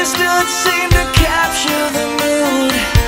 just stood, seemed to capture the mood.